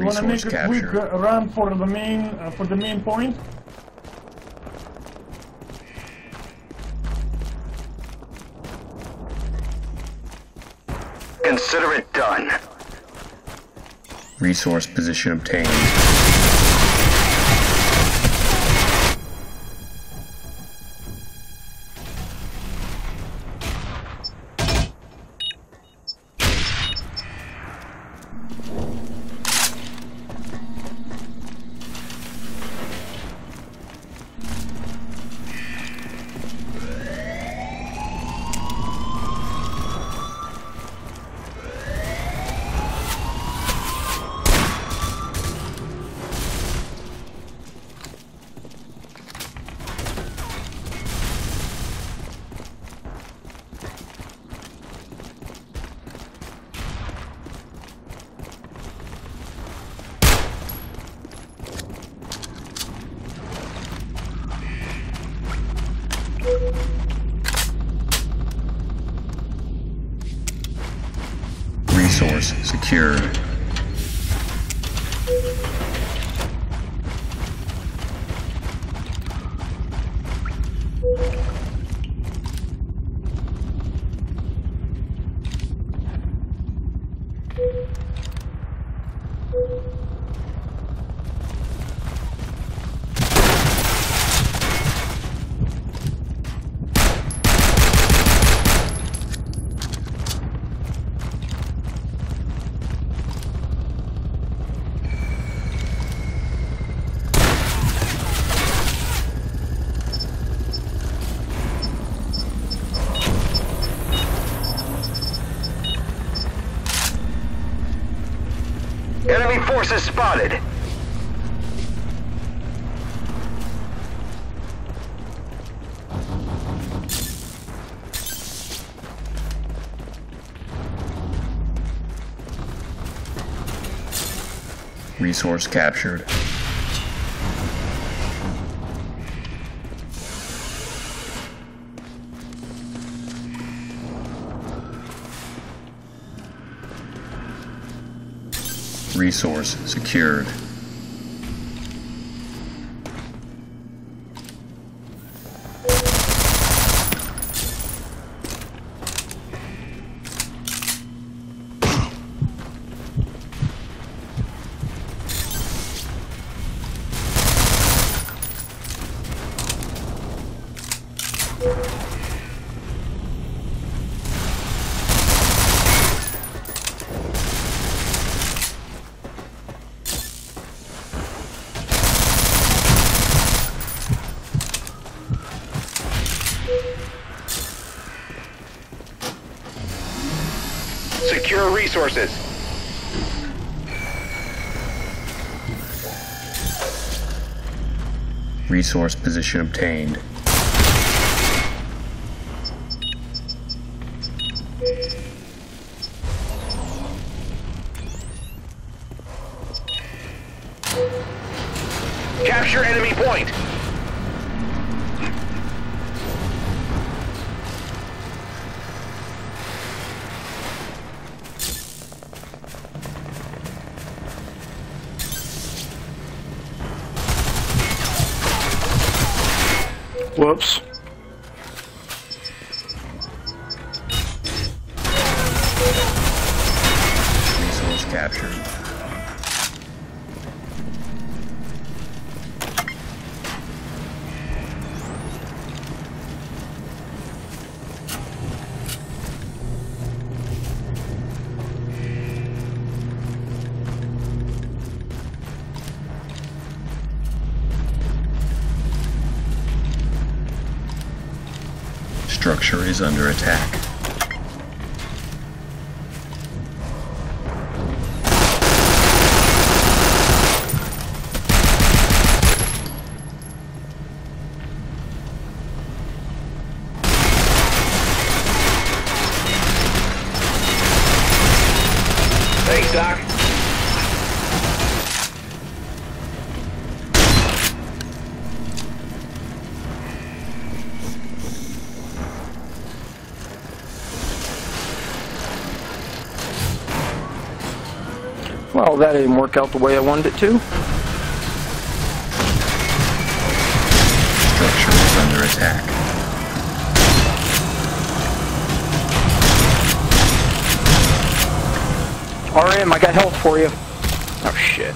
resource capture. You want to make a quick run for the main point? Consider it done. Resource position obtained. Resource secured. Enemy forces spotted. Resource captured. Resource secured. Secure resources. Resource position obtained. Capture enemy point. Whoops. Resource captured. Structure is under attack. Thanks, Doc. Well, that didn't work out the way I wanted it to. Structure is under attack. RM, I got health for you. Oh, shit.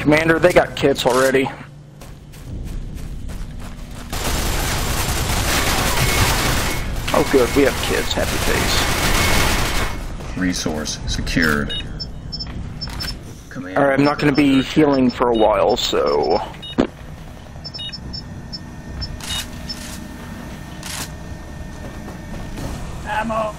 Commander, they got kits already. Oh, good. We have kits. Happy face. Resource secured. Alright, I'm not going to be healing for a while, so... ammo.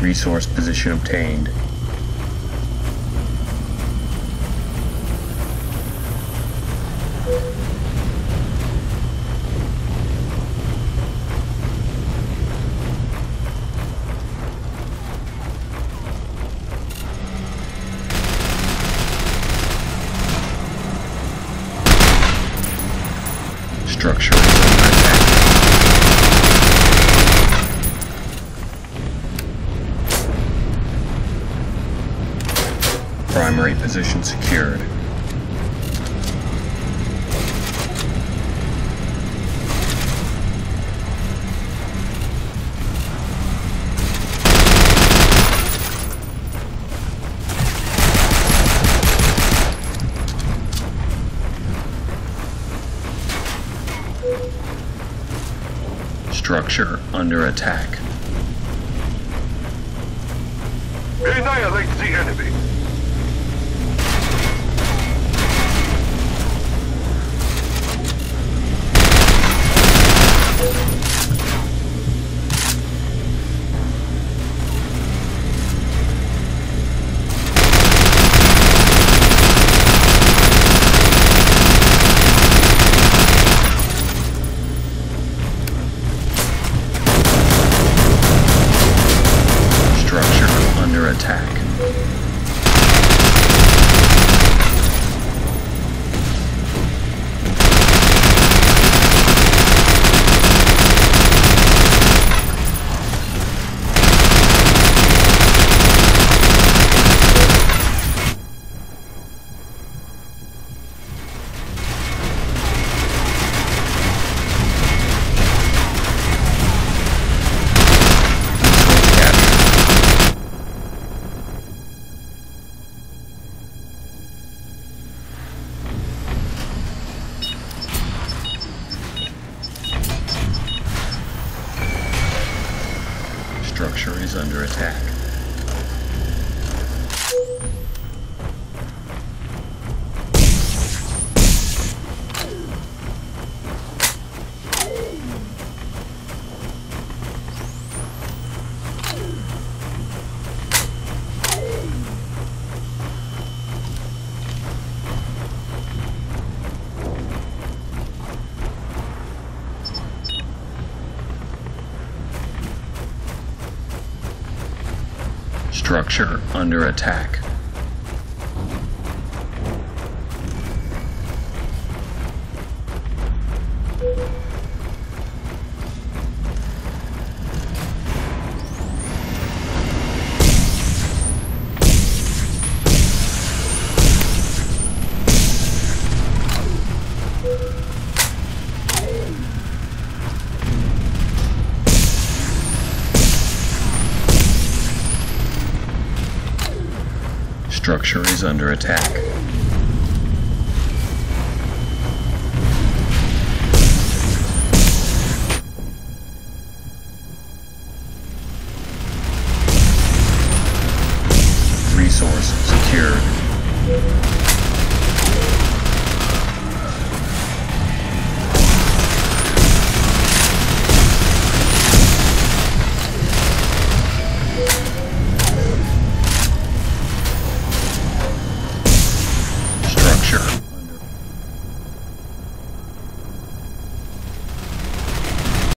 Resource position obtained. Structure. Primary position secured. Structure under attack. Annihilate the enemy. Structure is under attack. Structure under attack. structure is under attack.